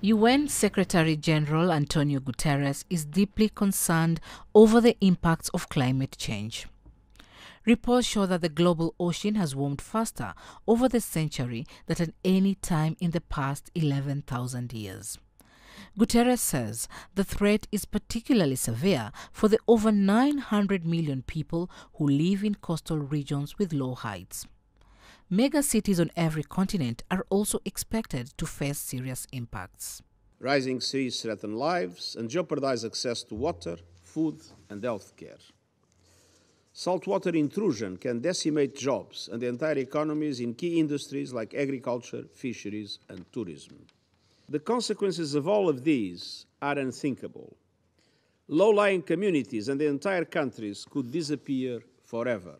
UN Secretary-General Antonio Guterres is deeply concerned over the impacts of climate change. Reports show that the global ocean has warmed faster over the century than at any time in the past 11,000 years. Guterres says the threat is particularly severe for the over 900 million people who live in coastal regions with low heights. Mega cities on every continent are also expected to face serious impacts. Rising seas threaten lives and jeopardize access to water, food, and health care. Saltwater intrusion can decimate jobs and the entire economies in key industries like agriculture, fisheries, and tourism. The consequences of all of these are unthinkable. Low-lying communities and the entire countries could disappear forever.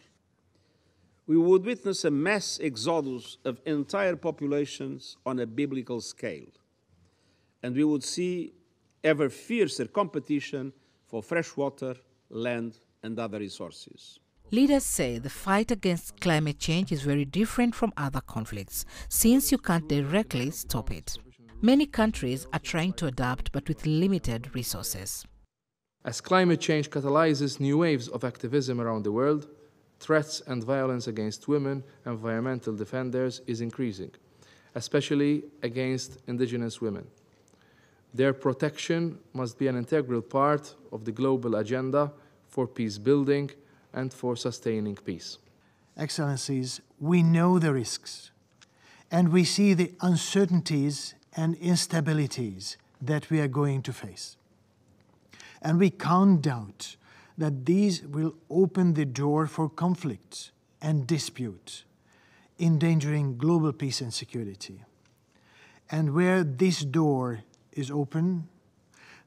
We would witness a mass exodus of entire populations on a biblical scale. And we would see ever fiercer competition for fresh water, land, and other resources. Leaders say the fight against climate change is very different from other conflicts, since you can't directly stop it. Many countries are trying to adapt, but with limited resources. As climate change catalyzes new waves of activism around the world, threats and violence against women and environmental defenders is increasing, especially against indigenous women. Their protection must be an integral part of the global agenda for peace building and for sustaining peace. Excellencies, we know the risks, and we see the uncertainties and instabilities that we are going to face. And we can't doubt that these will open the door for conflict and dispute, endangering global peace and security. And where this door is open,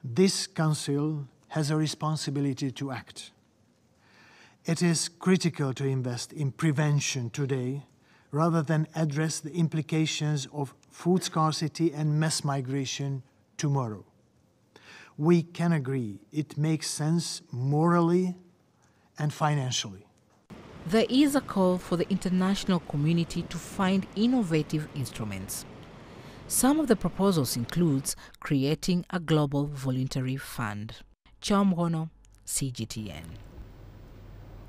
this Council has a responsibility to act. It is critical to invest in prevention today, rather than address the implications of food scarcity and mass migration tomorrow. We can agree it makes sense morally and financially. There is a call for the international community to find innovative instruments. Some of the proposals includes creating a global voluntary fund. Cham Rono, CGTN.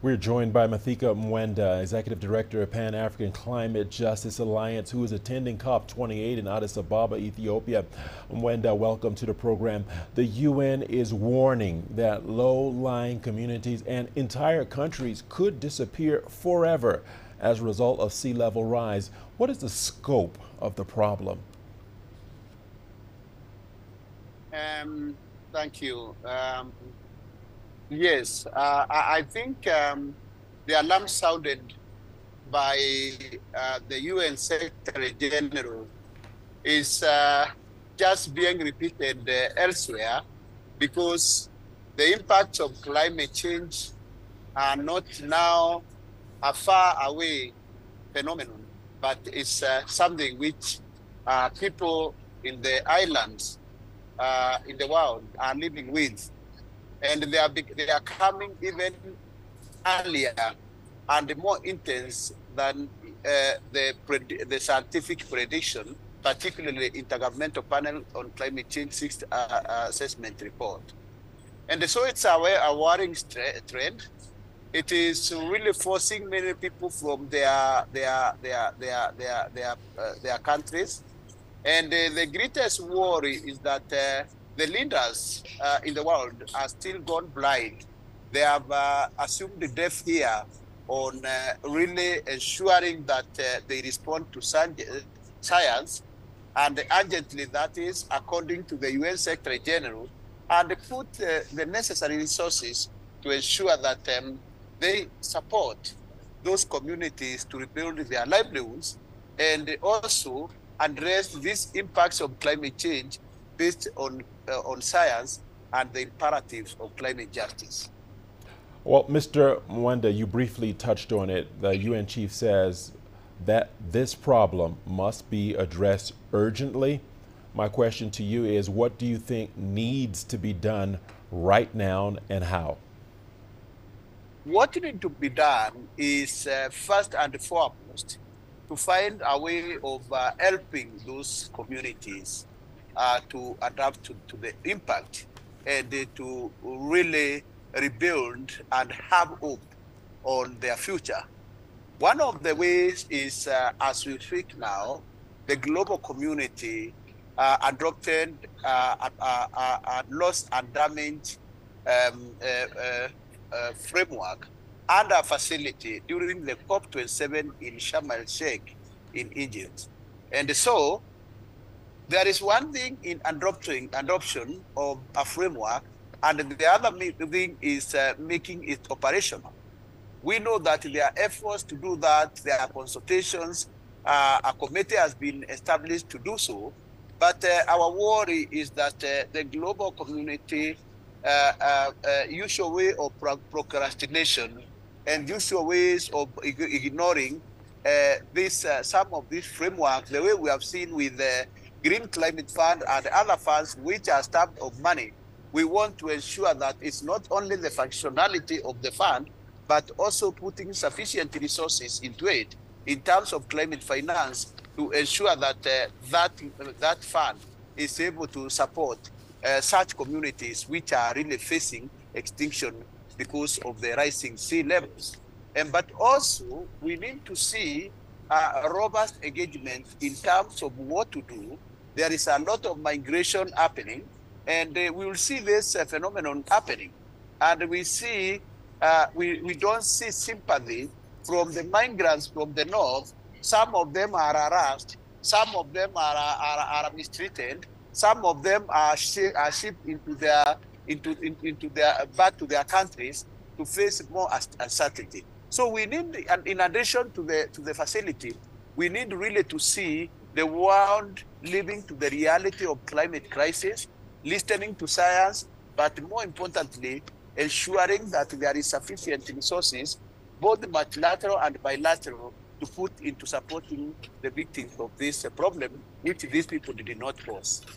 We're joined by Mithika Mwenda, Executive Director of Pan-African Climate Justice Alliance, who is attending COP28 in Addis Ababa, Ethiopia. Mwenda, welcome to the program. The UN is warning that low-lying communities and entire countries could disappear forever as a result of sea level rise. What is the scope of the problem? Thank you. Yes, I think the alarm sounded by the UN Secretary General is just being repeated elsewhere, because the impacts of climate change are not now a far away phenomenon, but it's something which people in the islands in the world are living with. And they are coming even earlier and more intense than the scientific prediction, particularly the Intergovernmental Panel on Climate Change 6th assessment report. And so it's a worrying trend. It is really forcing many people from their countries. And the greatest worry is that the leaders in the world are still gone blind. They have assumed the deaf ear on really ensuring that they respond to science, and urgently, that is, according to the UN Secretary General, and put the necessary resources to ensure that they support those communities to rebuild their livelihoods and also address these impacts of climate change based on science and the imperatives of climate justice. Well, Mr. Mwenda, you briefly touched on it. The UN chief says that this problem must be addressed urgently. My question to you is, what do you think needs to be done right now and how? What needs to be done is first and foremost to find a way of helping those communities. to adapt to the impact and to really rebuild and have hope on their future. One of the ways is, as we speak now, the global community adopted loss and damage framework and a facility during the COP27 in Sharm El Sheikh in Egypt. And so there is one thing in adoption of a framework, and the other thing is making it operational. We know that there are efforts to do that, there are consultations, a committee has been established to do so, but our worry is that the global community usual way of procrastination and usual ways of ignoring some of these frameworks, the way we have seen with the Green Climate Fund and other funds which are stamped of money. We want to ensure that it's not only the functionality of the fund, but also putting sufficient resources into it in terms of climate finance to ensure that that fund is able to support such communities which are really facing extinction because of the rising sea levels. But also, we need to see robust engagement in terms of what to do. There is a lot of migration happening, and we will see this phenomenon happening. And we see, we don't see sympathy from the migrants from the north. Some of them are harassed, some of them are mistreated, some of them are shipped back to their countries to face more uncertainty. So we need, in addition to the facility, we need really to see the world living to the reality of climate crisis, listening to science, but more importantly, ensuring that there is sufficient resources, both multilateral and bilateral, to put into supporting the victims of this problem, which these people did not cause.